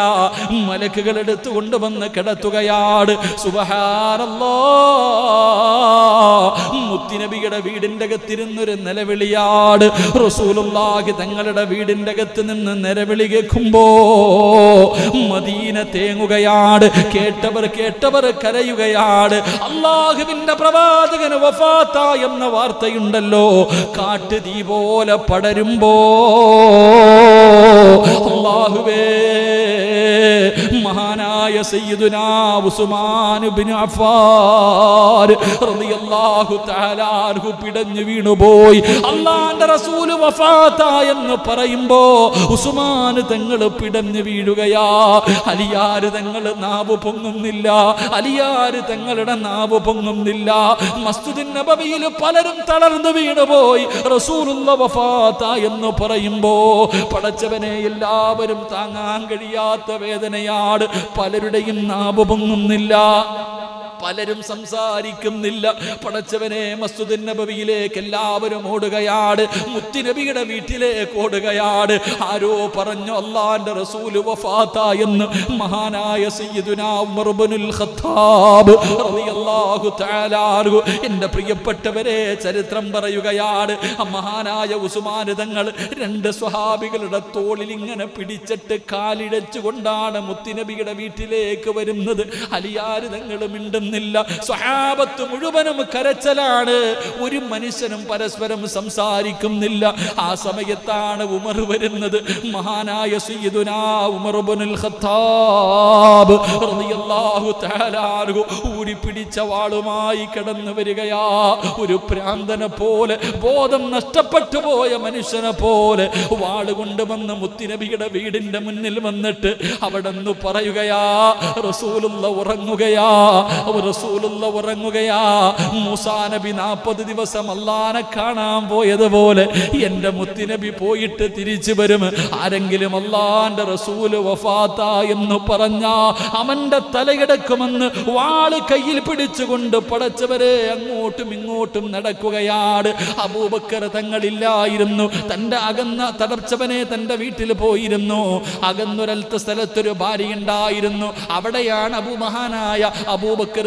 മലക്കുകൾ എടുത്തു കൊണ്ടുവന്ന് കിടത്തുകയാണ്. സുബ്ഹാനല്ലാഹ്, മുത്തുനബിയുടെ വീടിൻ്റെ അകത്തിരുന്നൊരു നിലവിളിയാട്. റസൂലുള്ളാഹി തങ്ങളുടെ വീടിന്റെ അകത്ത് നിന്ന് നിലവിളി കേൾക്കുമ്പോ മദീന തേങ്ങുകയാണ്. കേട്ടവർ കേട്ടവർ കരയുകയാണ്. അല്ലാഹുവിന്റെ പ്രവാചകന് വഫാത്ത് എന്ന വാർത്തയുണ്ടല്ലോ, കാട്ടുതീ പോലെ പടരുമ്പോ അല്ലാഹുവേ, മഹാനായ സയ്യിദുനാ ഉസ്മാൻ ഇബ്നു അഫ്ഫാൻ റളിയല്ലാഹു തആല അൻഹു പിടഞ്ഞു വീണുപോയി. അല്ലാഹുവിന്റെ റസൂൽ വഫാത്തായി എന്ന് പറയുമ്പോ ഉസ്മാൻ തങ്ങൾ പിടഞ്ഞു വീഴുകയാ. അലിയാർ തങ്ങൾ നാവ് പൊങ്ങുന്നില്ല, അലിയാർ തങ്ങളുടെ നാവ് പൊങ്ങുന്നില്ല. മസ്ജിദുൻ നബവിയിൽ പലരും തളർന്നു വീണുപോയി. റസൂലുള്ള വഫാത്തായി എന്ന് പറയുമ്പോ പടച്ചവനെ, എല്ലാവരും താങ്ങാൻ കഴിയാത്ത വേദനയാണ്. പലരുടെയും നാവ് പൊങ്ങുന്നില്ല, പലരും സംസാരിക്കുന്നില്ല. പടച്ചവനെ, മസ്ജിദുൻ നബവിയിലേക്ക് എല്ലാവരും ഓടുകയാണ്. മുത്തുനബിയുടെ വീട്ടിലേക്ക് ഓടുകയാണ്. ആരോ പറഞ്ഞു അല്ലാഹുവിന്റെ റസൂല് വഫാത്തായി എന്ന്. മഹാനായ സയ്യിദുനാ ഉമർ ഇബ്നുൽ ഖത്താബ് റളിയല്ലാഹു തആല അൻഹു. എൻ്റെ പ്രിയപ്പെട്ടവരെ, ചരിത്രം പറയുകയാണ്. മഹാനായ ഉസ്മാൻ തങ്ങൾ രണ്ട് സ്വഹാബികളുടെ തോളിൽ ഇങ്ങനെ പിടിച്ചിട്ട് കാലിടച്ചുകൊണ്ടാണ് മുത്തുനബിയുടെ വീട്ടിലേക്ക് വരുന്നത്. അലിയാർ തങ്ങൾ മിണ്ടുന്നു. സ്വഹാബത്ത് മുഴുവനും കരച്ചലാണ്. ഒരു മനുഷ്യനും പരസ്പരം സംസാരിക്കുന്നില്ല. ആ സമയത്താണ് ഉമർ വരുന്നത്. മഹാനായ സയ്യിദുനാ ഉമർ ഇബ്നുൽ ഖത്താബ് റളിയല്ലാഹു തആല അൻഹു ഊരിപ്പിടിച്ച വാളുമായി കടന്നു വരികയാ. ഒരു പ്രാന്തനെ പോലെ, ബോധം നഷ്ടപ്പെട്ടു പോയ മനുഷ്യനെ പോലെ വാളുകൊണ്ട് വന്ന് മുത്തുനബിയുടെ വീടിന്റെ മുന്നിൽ വന്നിട്ട് അവിടെ നിന്ന് പറയുകയാ. റസൂലുള്ള ഉറങ്ങുകയാ. റസൂലുള്ള ഉറങ്ങുകയാ. മൂസാ നബി നാൽപ്പത് ദിവസം അല്ലാഹനെ കാണാൻ പോയതുപോലെ എൻ്റെ മുത്തുനബി പോയിട്ട് തിരിച്ചു വരും. ആരെങ്കിലും അല്ലാഹൻ്റെ റസൂൽ വഫാത്ത എന്ന് പറഞ്ഞാ അവൻ്റെ തലയിടക്കുമെന്ന് വാൾ കയ്യിൽ പിടിച്ചുകൊണ്ട് പടച്ചവരെ അങ്ങോട്ടും ഇങ്ങോട്ടും നടക്കുകയാണ്. അബൂബക്കർ തങ്ങളില്ലായിരുന്നു. തൻ്റെ അകന്ന തടർച്ചവനെ തൻ്റെ വീട്ടിൽ പോയിരുന്നു. അകന്നൊരൽത്ത സ്ഥലത്തൊരു ഭാര്യ ഉണ്ടായിരുന്നു. അവിടെയാണ് അബുമഹാനായ അബൂബക്കർ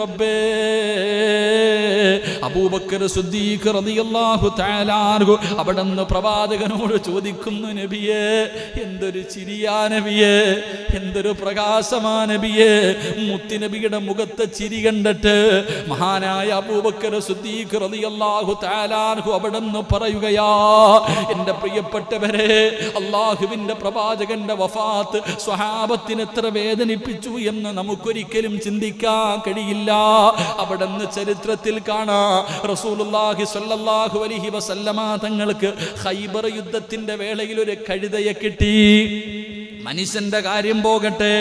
റബ്ബേ, അബൂബക്കർ സിദ്ദീഖ് റളിയല്ലാഹു തആലാ അൻഹു അവിടെ നിന്ന് പ്രവാചകനോട് ചോദിക്കുന്നു, നബിയേ എന്തൊരു ചിരിയാ നബിയേ, എന്തൊരു പ്രകാശമാ നബിയേ. മുത്തുനബിയുടെ മുഖത്തെ ചിരി കണ്ടിട്ട് മഹാനായ അബൂബക്കർ സിദ്ദീഖ് റളിയല്ലാഹു തആലാ അൻഹു അവിടെന്ന് പറയുകയാ, എൻ്റെ പ്രിയപ്പെട്ടവരെ, അള്ളാഹുവിൻ്റെ പ്രവാചകൻ്റെ വഫാത്ത് സ്വഹാബത്തിന് എത്ര വേദനിപ്പിച്ചു എന്ന് നമുക്കൊരിക്കലും ചിന്തിക്കാൻ കഴിയില്ല. അവിടെന്ന് ചരിത്രത്തിൽ കാണാം, റസൂലുള്ളാഹി സ്വല്ലല്ലാഹു അലൈഹി വസല്ലമ തങ്ങൾക്ക് ഖൈബർ യുദ്ധത്തിൻ്റെ വേളയിൽ ഒരു കഴുതയെ കിട്ടി. മനുഷ്യന്റെ കാര്യം പോകട്ടെ,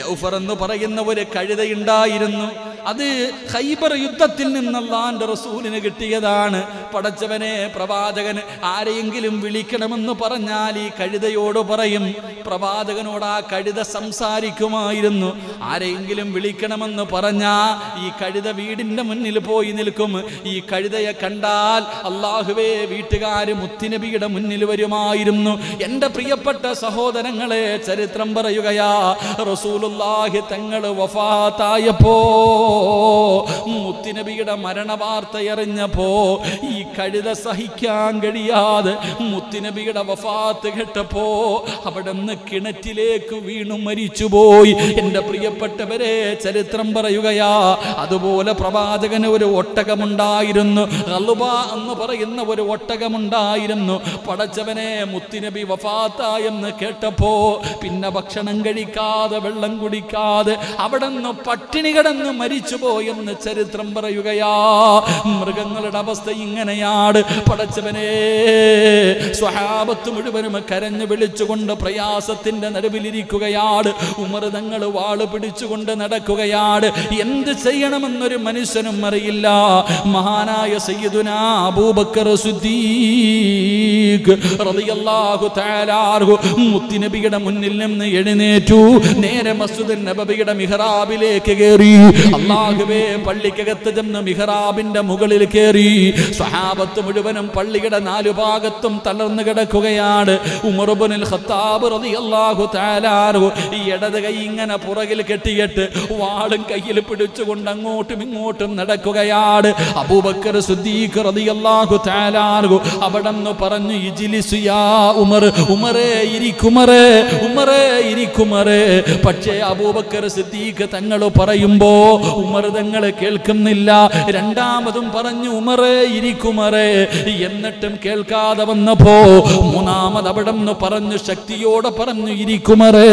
യൗഫർ എന്ന് പറയുന്ന ഒരു കഴുതയുണ്ടായിരുന്നു. അത് ഖൈബർ യുദ്ധത്തിൽ നിന്ന് അല്ലാഹുവിന്റെ റസൂലിന് കിട്ടിയതാണ്. പടച്ചവനെ, പ്രവാചകന് ആരെയെങ്കിലും വിളിക്കണമെന്ന് പറഞ്ഞാൽ ഈ കഴുതയോട് പറയും. പ്രവാചകനോട് ആ കഴുത സംസാരിക്കുമായിരുന്നു. ആരെയെങ്കിലും വിളിക്കണമെന്ന് പറഞ്ഞാ ഈ കഴുത വീടിന്റെ മുന്നിൽ പോയി നിൽക്കും. ഈ കഴുതയെ കണ്ടാൽ അല്ലാഹുവേ വീട്ടുകാര് മുത്തുനബിയുടെ മുന്നിൽ വരുമായിരുന്നു. എൻ്റെ പ്രിയപ്പെട്ട സഹോദരങ്ങളെ, ചരിത്രം പറയുകയാ, റസൂലുള്ളാഹി തങ്ങൾ വഫാത്തായപ്പോ മുത്തുനബിയുടെ മരണവാർത്തയറിഞ്ഞപ്പോ ഈ കഴുത സഹിക്കാൻ കഴിയാതെ മുത്തുനബിയുടെ വഫാത്ത് കേട്ടപ്പോ അവിടെ നിന്ന് കിണറ്റിലേക്ക് വീണു മരിച്ചുപോയി. എൻ്റെ പ്രിയപ്പെട്ടവരെ, ചരിത്രം പറയുകയാ, അതുപോലെ പ്രവാചകന് ഒരു ഒട്ടകമുണ്ടായിരുന്നു. ഖൽബ എന്ന് പറയുന്ന ഒരു ഒട്ടകമുണ്ടായിരുന്നു. പടച്ചവനെ, മുത്തുനബി വഫാത്തായെന്ന് കേട്ടപ്പോ പിന്നെ ഭക്ഷണം കഴിക്കാതെ വെള്ളം കുടിക്കാതെ അവിടെ നിന്ന് പട്ടിണി കിടന്ന് മരിച്ചുപോയെന്ന് ചരിത്രം പറയുകയാ. മൃഗങ്ങളുടെ അവസ്ഥ ഇങ്ങനെയാണ്. പടച്ചവനെ, സ്വഹാബത്ത് മുഴുവനും കരഞ്ഞു വിളിച്ചുകൊണ്ട് പ്രയാസത്തിന്റെ നടുവിലിരിക്കുകയാണ്. ഉമർ തങ്ങൾ വാള് പിടിച്ചുകൊണ്ട് നടക്കുകയാണ്. എന്ത് ചെയ്യണമെന്നൊരു മനുഷ്യനും അറിയില്ല. മഹാനായ സയ്യിദുനാ അബൂബക്കർ സിദ്ദീഖ് റളിയല്ലാഹു തആലാ അൻഹു മുത്തുനബിയുടെ മുന്നിൽ നിന്ന് എഴുന്നേറ്റു. നേരെ മസ്ജിദ് നബവിയുടെ മിഹ്റാബിലേക്ക് കയറി. അല്ലാഹുവേ, പള്ളിക്കകത്ത് ചെന്ന് മിഹ്റാബിന്റെ മുകളിൽ കയറി. സ്വഹാബത്ത് മുഴുവനും പള്ളിയുടെ നാലു ഭാഗത്തും തളർന്നു കിടക്കുകയാണ്. ഉമർ ഇബ്നുൽ ഖത്താബ് റളിയല്ലാഹു തആലാ അൻഹു ഈ ഇടത് കൈ ഇങ്ങനെ പുറകിൽ കെട്ടിയിട്ട് വാളും കയ്യിൽ പിടിച്ചുകൊണ്ട് അങ്ങോട്ടും ഇങ്ങോട്ടും നടക്കുകയാണ്. അബൂബക്കർ സിദ്ദീഖ് റളിയല്ലാഹു തആലാ അൻഹു അവിടെന്ന് പറഞ്ഞു, ഇജ്ലിസ് യാ ഉമർ, ഉമറേ ഇരിക്കുമറേ, ഉമറേ ഇരിക്കുമറേ. പക്ഷേ അബൂബക്കർ സിദ്ദീഖ് തങ്ങൾ പറയുമ്പോ ഉമർ തങ്ങൾ കേൾക്കുന്നില്ല. രണ്ടാമതും പറഞ്ഞു, ഉമറേ ഇരിക്കുമറേ. എന്നിട്ടും കേൾക്കാതെ വന്നപ്പോ മൂന്നാമത് അവിടെന്ന് പറഞ്ഞു, ശക്തിയോടെ പറഞ്ഞു, ഇരിക്കുമറേ.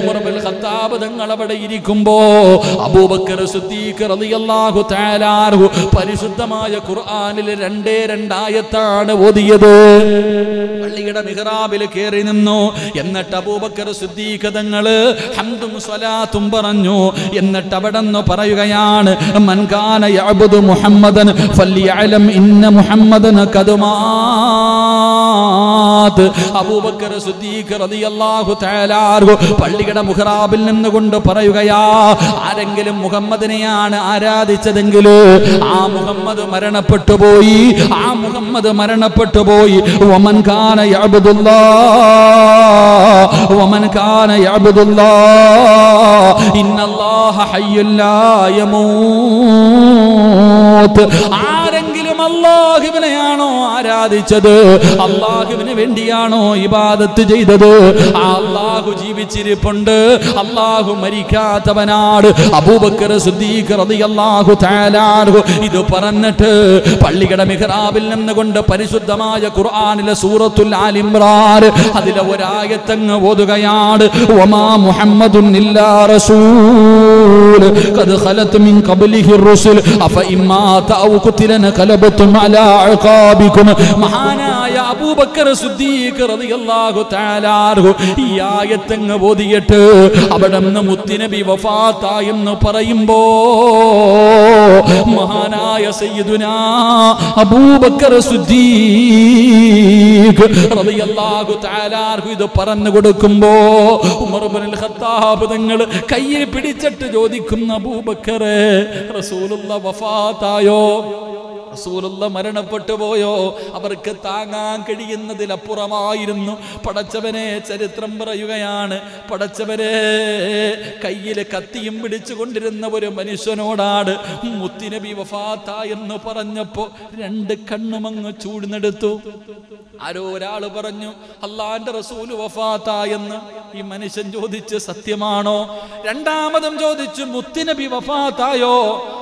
ഉമർ ഇബ്നുൽ ഖത്താബ് തങ്ങൾ അവിടെ ഇരിക്കുമ്പോ അബൂബക്കർ സിദ്ദീഖ് റളിയല്ലാഹു തആലാ അൻഹു പരിശുദ്ധമായ ഖുർആനിലെ രണ്ടേ രണ്ടായത്താണ് ഓതിയത്. പള്ളിയുടെ മിഹ്റാബിൽ കയറി നിന്നു. എന്നിട്ട് അബൂബക്കർ സിദ്ദീഖ് തങ്ങൾ ഹംദും സ്വലാത്തും പറഞ്ഞു. എന്നിട്ട് അവിടെന്ന് പറയുകയാണ്, മൻ കാന യഅബ്ദു മുഹമ്മദൻ ഫല്യഅലം ഇന്ന മുഹമ്മദൻ ഖദ് മാത. അബൂബക്കർ സിദ്ദീഖ് റളിയല്ലാഹു തആല അൻഹു പള്ളിയുടെ മുഹറാബിൽ നിന്നുകൊണ്ട് പറയുകയാ, ആരെങ്കിലും മുഹമ്മദിനെയാണ് ആരാധിച്ചതെങ്കിൽ ആ മുഹമ്മദ് മരണപ്പെട്ടു പോയി, ആ മുഹമ്മദ് മരണപ്പെട്ടു പോയി. വമൻ കാന യഅബ്ദുല്ലാഹ് വമൻ കാന യഅബ്ദുല്ലാഹ് ഇന്നല്ലാഹ ഹയ്യുൻ ലാ യമൂത്. ആരെങ്കിലും അല്ലാഹുവിനെയാണോ ആരാധിച്ചത്, അല്ലാഹുവിന് വേണ്ടിയാണോ ഇബാദത്ത് ചെയ്തത്, ആ അല്ലാഹു ജീവിച്ചിരിപ്പുണ്ട്, അല്ലാഹു മരിക്കാത്തവനാണ്. അബൂബക്കർ സിദ്ദീഖ് റളിയല്ലാഹു തആല അൻഹു ഇത് പറഞ്ഞിട്ട് പള്ളിയുടെ മിഹ്റാബിൽ നിന്നുകൊണ്ട് പരിശുദ്ധമായ ഖുർആനിലെ സൂറത്തുൽ ആലി ഇംറാൻ അതിലെ ഒരായത്തങ്ങ് ഓതുകയാണ്. വമാ മുഹമ്മദുൻ ഇല്ലാ റസൂൽ ഖദ് ഖലത് മിൻ ഖബ്ലിഹിർ റസൂൽ അഫ ഇമ്മാ തഅവ ഖുതിലന ഖലബതും അലാ അഖാബികും. മഹാനായ അബൂബക്കർ സിദ്ദീഖ് റളിയല്ലാഹു തആല അൻഹു ഈ ആയത്തങ്ങ് ഓതിയിട്ട് അവിടുന്ന് മുത്തുനബി വഫാത്തായി എന്ന് പറയുമ്പോൾ മഹാനായ സയ്യിദുനാ അബൂബക്കർ സിദ്ദീഖ് റളിയല്ലാഹു തആല അൻഹു ഇത് പറഞ്ഞു കൊടുക്കുമ്പോൾ ഉമർ ഇബ്നുൽ ഖത്താബ് തങ്ങൾ കയ്യിൽ പിടിച്ചിട്ട് ചോദിക്കുന്ന, അബൂബക്കറെ റസൂലുള്ളാഹി വഫാത്തായോ, റസൂലുള്ള മരണപ്പെട്ടു പോയോ? അവർക്ക് താങ്ങാൻ കഴിയുന്നതിലപ്പുറമായിരുന്നു. പടച്ചവനെ ചരിത്രം പറയുകയാണ്, പടച്ചവനെ കയ്യിൽ കത്തിയും പിടിച്ചു കൊണ്ടിരുന്ന ഒരു മനുഷ്യനോടാണ് മുത്തുനബി വഫാത്ത എന്ന് പറഞ്ഞപ്പോ രണ്ട് കണ്ണുമങ്ങ് ചൂഴ്ന്നെടുത്തു. ആരോ ഒരാൾ പറഞ്ഞു അല്ലാഹുവിന്റെ റസൂല് വഫാത്ത എന്ന്. ഈ മനുഷ്യൻ ചോദിച്ച് സത്യമാണോ? രണ്ടാമതും ചോദിച്ചു മുത്തുനബി വഫാത്തായോ?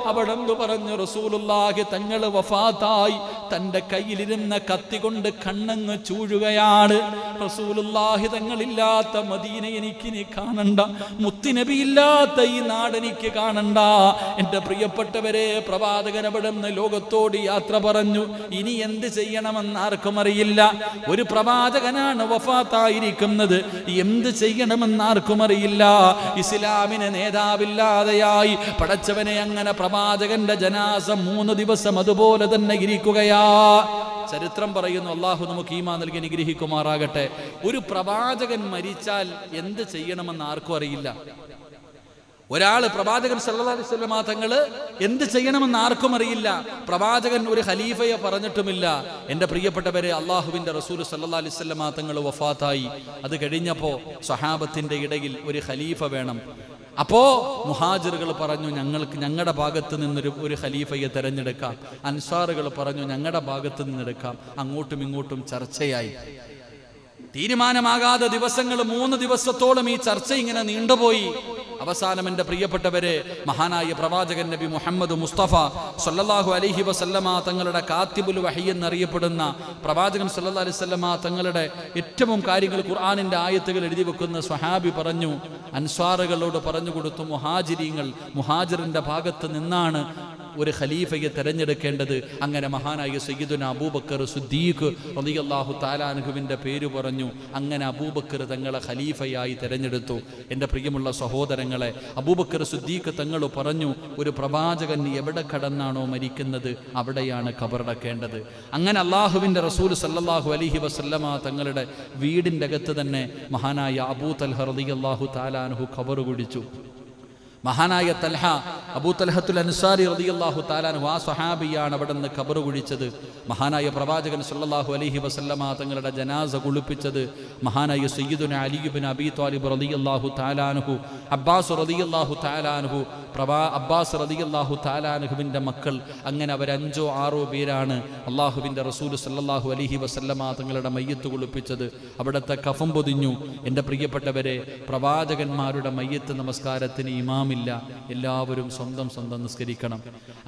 അവിടെ പറഞ്ഞു റസൂലുള്ളാഹി തങ്ങൾ വഫാത്തായി, തൻ്റെ കയ്യിലിരുന്ന കത്തി കൊണ്ട് കണ്ണങ്ങ് ചൂഴുകയാണ്. റസൂലുള്ളാഹി തങ്ങളില്ലാത്ത മദീന എനിക്കിനി കാണണ്ട, മുത്തുനബിയില്ലാത്ത ഈ നാടെനിക്ക് കാണണ്ട. എൻ്റെ പ്രിയപ്പെട്ടവരെ, പ്രവാചകനവിടുന്ന് ലോകത്തോട് യാത്ര പറഞ്ഞു. ഇനി എന്ത് ചെയ്യണമെന്ന് ആർക്കും അറിയില്ല. ഒരു പ്രവാചകനാണ് വഫാത്തായിരിക്കുന്നത്, എന്ത് ചെയ്യണമെന്ന് ആർക്കും അറിയില്ല. ഇസ്ലാമിന് നേതാവില്ലാതെയായി. പടച്ചവനെ, അങ്ങനെ പ്രവാചകന്റെ ജനാസ മൂന്ന് ദിവസം അതുപോലെ തന്നെ ഇരിക്കുകയാ. ചരിത്രം പറയുന്നു. അള്ളാഹു നമുക്ക് ഈമാൻ നൽകി അനുഗ്രഹിക്കുമാറാകട്ടെ. ഒരു പ്രവാചകൻ മരിച്ചാൽ എന്ത് ചെയ്യണമെന്ന് ആർക്കും അറിയില്ല. ഒരാൾ പ്രവാചകൻ സല്ലല്ലാഹു അലൈഹി വസല്ലം തങ്ങൾ എന്ത് ചെയ്യണമെന്ന് ആർക്കും അറിയില്ല. പ്രവാചകൻ ഒരു ഖലീഫയെ പറഞ്ഞിട്ടുമില്ല. എൻ്റെ പ്രിയപ്പെട്ടവരെ, അള്ളാഹുവിൻ്റെ റസൂൽ സല്ലല്ലാഹു അലൈഹി വസല്ലം തങ്ങൾ വഫാത്തായി. അത് കഴിഞ്ഞപ്പോൾ സ്വഹാബത്തിൻ്റെ ഇടയിൽ ഒരു ഖലീഫ വേണം. അപ്പോൾ മുഹാജിറുകൾ പറഞ്ഞു ഞങ്ങൾക്ക് ഞങ്ങളുടെ ഭാഗത്ത് നിന്നൊരു ഒരു ഖലീഫയെ തിരഞ്ഞെടുക്കാം. അൻസാറുകൾ പറഞ്ഞു ഞങ്ങളുടെ ഭാഗത്ത് നിന്നെടുക്കാം. അങ്ങോട്ടും ഇങ്ങോട്ടും ചർച്ചയായി. തീരുമാനമാകാതെ ദിവസങ്ങൾ മൂന്ന് ദിവസത്തോളം ഈ ചർച്ച ഇങ്ങനെ നീണ്ടുപോയി. അവസാനം എൻ്റെ പ്രിയപ്പെട്ടവരെ, മഹാനായ പ്രവാചകൻ നബി മുഹമ്മദ് മുസ്തഫ സല്ലല്ലാഹു അലൈഹി വസല്ലമ തങ്ങളുടെ കാത്തിബുൽ വഹി എന്നറിയപ്പെടുന്ന പ്രവാചകൻ സല്ലല്ലാഹു അലൈഹി വസല്ലമ തങ്ങളുടെ ഏറ്റവും കാര്യങ്ങൾ ഖുർആനിൻ്റെ ആയത്തുകൾ എഴുതി വെക്കുന്ന സ്വഹാബി പറഞ്ഞു, അൻസ്വാറുകളോട് പറഞ്ഞു കൊടുത്തു മുഹാജിരീങ്ങൾ മുഹാജിറിൻ്റെ ഭാഗത്ത് നിന്നാണ് ഒരു ഖലീഫയെ തിരഞ്ഞെടുക്കേണ്ടത്. അങ്ങനെ മഹാനായ സയ്യിദുന അബൂബക്കർ സിദ്ദീഖ് റളിയല്ലാഹു തആല അൻഹുവിൻ്റെ പേര് പറഞ്ഞു. അങ്ങനെ അബൂബക്കർ തങ്ങളെ ഖലീഫയായി തിരഞ്ഞെടുത്തു. എൻ്റെ പ്രിയമുള്ള സഹോദരങ്ങളെ, അബൂബക്കർ സിദ്ദീഖ് തങ്ങൾ പറഞ്ഞു ഒരു പ്രവാചകൻ എവിടെ കടന്നാണോ മരിക്കുന്നത് അവിടെയാണ് ഖബറടക്കേണ്ടത്. അങ്ങനെ അള്ളാഹുവിൻ്റെ റസൂൽ സല്ലല്ലാഹു അലൈഹി വസല്ലമ തങ്ങളുടെ വീടിൻ്റെ അകത്ത് തന്നെ മഹാനായ അബൂ തൽഹ റളിയല്ലാഹു തആല അൻഹു ഖബർ കുഴിച്ചു. മഹാനായ തൽഹ അബൂ തൽഹത്തുൽ അൻസാരി റളിയല്ലാഹു തആല അൻഹു ആ സ്വഹാബിയാണ് അവിടെ നിന്ന് ഖബർ കുഴിച്ചത്. മഹാനായ പ്രവാചകൻ സല്ലല്ലാഹു അലൈഹി വസല്ലമ തങ്ങളുടെ ജനാസ കുളിപ്പിച്ചത് മഹാനായ സയ്യിദുന അലി ഇബ്നു അബീ ത്വാലിബ് റളിയല്ലാഹു തആല അൻഹു. അബ്ബാസ് റളിയല്ലാഹു തആല അൻഹു പ്രവാ അബ്ബാസ് റളിയല്ലാഹു തആല അൻഹുവിൻ്റെ മക്കൾ, അങ്ങനെ അവർ അഞ്ചോ ആറോ പേരാണ് അള്ളാഹുവിൻ്റെ റസൂൽ സല്ലല്ലാഹു അലൈഹി വസല്ലമ തങ്ങളുടെ മയ്യത്ത് കുളിപ്പിച്ചത്. അവിടുത്തെ കഫൻ പൊതിഞ്ഞു. എൻ്റെ പ്രിയപ്പെട്ടവരെ, പ്രവാചകന്മാരുടെ മയ്യത്ത് നമസ്കാരത്തിന് ഇമാമില്ല. എല്ലാവരും സ്വന്തം സ്വന്തം നിസ്കരിക്കണം.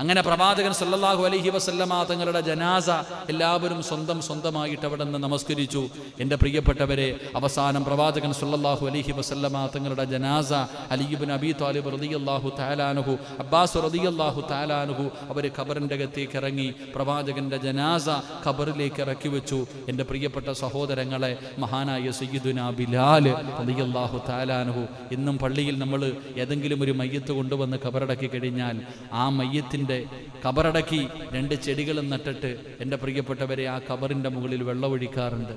അങ്ങനെ പ്രവാചകൻ സല്ലല്ലാഹു അലൈഹി വസല്ലമ തങ്ങളുടെ ജനാസ എല്ലാവരും സ്വന്തം സ്വന്തമായിട്ട് അവിടെ നിന്ന് നമസ്കരിച്ചു. എൻ്റെ പ്രിയപ്പെട്ടവരെ, അവസാനം പ്രവാചകൻ സല്ലല്ലാഹു അലൈഹി വസല്ലമ തങ്ങളുടെ ജനാസ അലി ഇബ്നു അബീ ത്വാലിബ് റളിയല്ലാഹു തആല അൻഹു അബ്ബാസ് റളിയല്ലാഹു തആല അൻഹു അവർ ഖബറിൻ്റെ അകത്തേക്ക് ഇറങ്ങി പ്രവാചകൻ്റെ ജനാസ ഖബറിലേക്ക് ഇറക്കി വെച്ചു. എൻ്റെ പ്രിയപ്പെട്ട സഹോദരങ്ങളെ, മഹാനായ സയ്യിദുനാ ബിലാൽ റളിയല്ലാഹു തആല അൻഹു ഇന്നും പള്ളിയിൽ നമ്മൾ ഏതെങ്കിലും ഒരു മയ്യത്ത് കൊണ്ടുവന്ന് ഖബറടക്കി കഴിഞ്ഞാൽ ആ മയ്യത്തിൻ്റെ ഖബറടക്കി രണ്ട് ചെടികളും നട്ടിട്ട് എൻ്റെ പ്രിയപ്പെട്ടവരെ ആ ഖബറിൻ്റെ മുകളിൽ വെള്ളമൊഴിക്കാറുണ്ട്.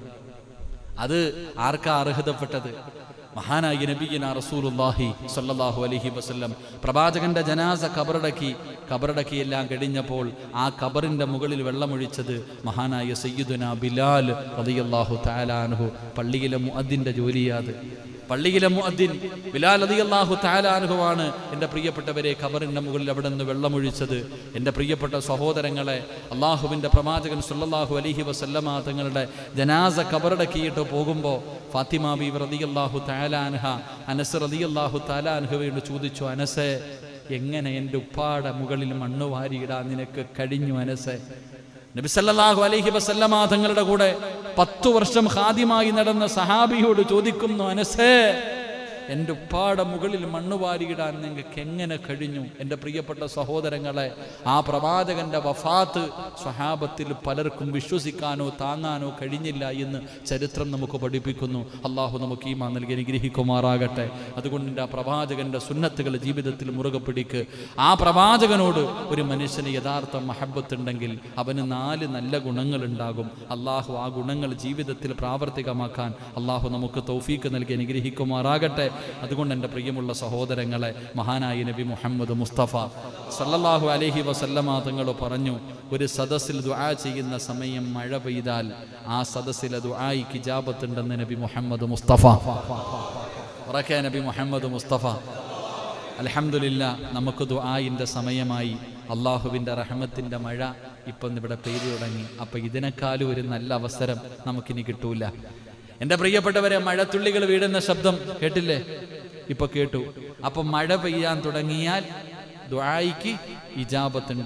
അത് ആർക്കാ അർഹതപ്പെട്ടത്? മഹാനായ നബിയിന റസൂലുള്ളാഹി സ്വല്ലല്ലാഹു അലൈഹി വസല്ലം പ്രവാചകന്റെ ജനാസ ഖബറടക്കി. ഖബറടക്കി എല്ലാം കഴിഞ്ഞപ്പോൾ ആ ഖബറിന്റെ മുകളിൽ വെള്ളമൊഴിച്ചത് മഹാനായ സയ്യിദുനാ ബിലാൽ റളിയല്ലാഹു തആല അൻഹു. പള്ളിയിലെ മുഅദ്ദിന്റെ ജോലിയാത്. പള്ളിയിലെ മുഅദ്ദിൻ ബിലാൽ റളിയല്ലാഹു തആല അൻഹു ആണ് എൻ്റെ പ്രിയപ്പെട്ടവരെ ഖബറിന്റെ മുകളിൽ അവിടെ നിന്ന് വെള്ളമൊഴിച്ചത്. എൻ്റെ പ്രിയപ്പെട്ട സഹോദരങ്ങളെ, അള്ളാഹുവിൻ്റെ പ്രവാചകൻ സ്വല്ലല്ലാഹു അലൈഹി വസല്ലം തങ്ങളുടെ ജനാസ ഖബറടക്കിയിട്ട് പോകുമ്പോൾ ഫാത്തിമ ബീവി റളിയല്ലാഹു തആല അൻഹ അനസ് റളിയല്ലാഹു തആല അൻഹുവയോട് ചോദിച്ചു, അനസേ, എങ്ങനെ എൻ്റെ ഉപ്പാടെ മുകളിൽ മണ്ണ് വാരിയിടാൻ നിനക്ക് കഴിഞ്ഞു? അനസേ, നബി സല്ലല്ലാഹു അലൈഹി വസല്ലമ തങ്ങളുടെ കൂടെ പത്തു വർഷം ഖാദിമായി നടന്ന സഹാബിയോട് ചോദിക്കുന്നു, അനസേ, എൻ്റെ ഉപ്പാടെ മുകളിൽ മണ്ണ് വാരിയിടാൻ നിങ്ങൾക്ക് എങ്ങനെ കഴിഞ്ഞു? എൻ്റെ പ്രിയപ്പെട്ട സഹോദരങ്ങളെ, ആ പ്രവാചകൻ്റെ വഫാത്ത് സ്വഹാബത്തിൽ പലർക്കും വിശ്വസിക്കാനോ താങ്ങാനോ കഴിഞ്ഞില്ല എന്ന് ചരിത്രം നമുക്ക് പഠിപ്പിക്കുന്നു. അള്ളാഹു നമുക്ക് ഈമാൻ നൽകി അനുഗ്രഹിക്കുമാറാകട്ടെ. അതുകൊണ്ട് ആ പ്രവാചകൻ്റെ സുന്നത്തുകൾ ജീവിതത്തിൽ മുറുകെ പിടിക്കുക. ആ പ്രവാചകനോട് ഒരു മനുഷ്യന് യഥാർത്ഥ മഹബത്തുണ്ടെങ്കിൽ അവന് നാല് നല്ല ഗുണങ്ങളുണ്ടാകും. അള്ളാഹു ആ ഗുണങ്ങൾ ജീവിതത്തിൽ പ്രാവർത്തികമാക്കാൻ അള്ളാഹു നമുക്ക് തൗഫീക്ക് നൽകി അനുഗ്രഹിക്കുമാറാകട്ടെ. അതുകൊണ്ട് എൻ്റെ പ്രിയമുള്ള സഹോദരങ്ങളെ, മഹാനായ നബി മുഹമ്മദ് മുസ്തഫ സല്ലല്ലാഹു അലൈഹി വസല്ലമ തങ്ങൾ പറഞ്ഞു, ഒരു സദസ്സിൽ ദുആ ചെയ്യുന്ന സമയം മഴ പെയ്താൽ ആ സദസ്സിലെ ദുആയ്ക്ക് ഇജാബത്ത് ഉണ്ടെന്ന് നബി മുഹമ്മദ് മുസ്തഫ. ഉറക്കെ നബി മുഹമ്മദ് മുസ്തഫ. അൽഹംദുലില്ലാഹ്, നമുക്ക് ദുആഇൻ്റെ സമയമായി. അള്ളാഹുവിൻ്റെ റഹ്മത്തിൻ്റെ മഴ ഇപ്പം ഇവിടെ പെയ്തു തുടങ്ങി. അപ്പം ഇതിനേക്കാളും ഒരു നല്ല അവസരം നമുക്കിനി കിട്ടൂല. എൻ്റെ പ്രിയപ്പെട്ടവരെ, മഴത്തുള്ളികൾ വീഴുന്ന ശബ്ദം കേട്ടില്ലേ? ഇപ്പൊ കേട്ടു. അപ്പം മഴ പെയ്യാൻ തുടങ്ങിയാൽ ദുആയ്ക്ക് ഇജാബത്തുണ്ട്.